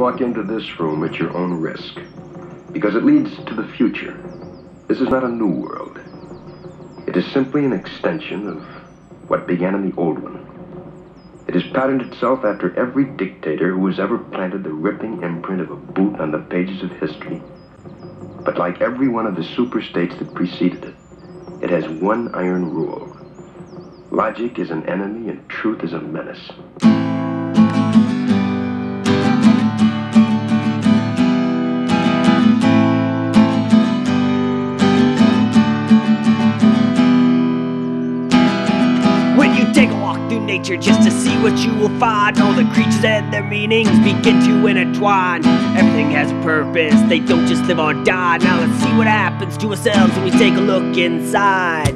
walk into this room at your own risk, because it leads to the future. This is not a new world. It is simply an extension of what began in the old one. It has patterned itself after every dictator who has ever planted the ripping imprint of a boot on the pages of history. But like every one of the superstates that preceded it, it has one iron rule. Logic is an enemy and truth is a menace. Nature just to see what you will find. All the creatures and their meanings begin to intertwine. Everything has a purpose, they don't just live or die. Now let's see what happens to ourselves when we take a look inside.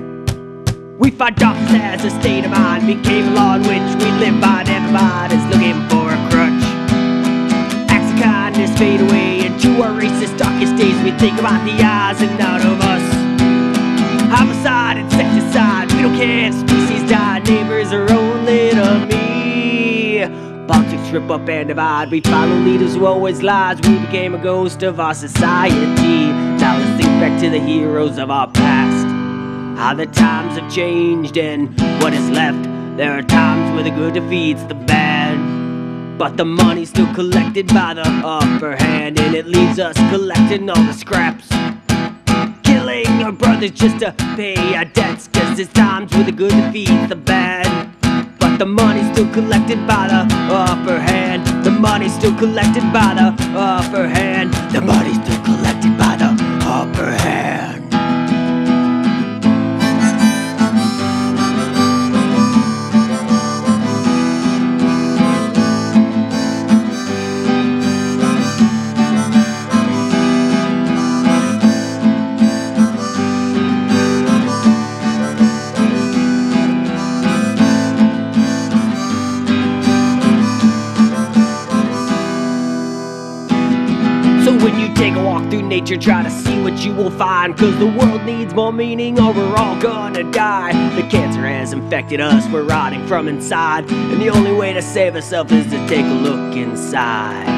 We find darkness as a state of mind became a law in which we live by, and everybody's looking for a crutch. Acts of kindness fade away into our racist darkest days. We think about the eyes and not of us. Homicide, insecticide, we don't care if species die. Neighbors are only to me. Politics rip up and divide. We follow leaders who always lies. We became a ghost of our society. Now let's think back to the heroes of our past, how the times have changed and what is left. There are times where the good defeats the bad, but the money's still collected by the upper hand, and it leaves us collecting all the scraps. Killing our brothers just to pay our debts, 'cause there's times where the good defeats the bad, but the money's still collected by the upper hand. The money's still collected by the upper hand. The money's still collected by the upper hand. Nature, try to see what you will find, 'cause the world needs more meaning or we're all gonna die. The cancer has infected us, we're rotting from inside, and the only way to save ourselves is to take a look inside.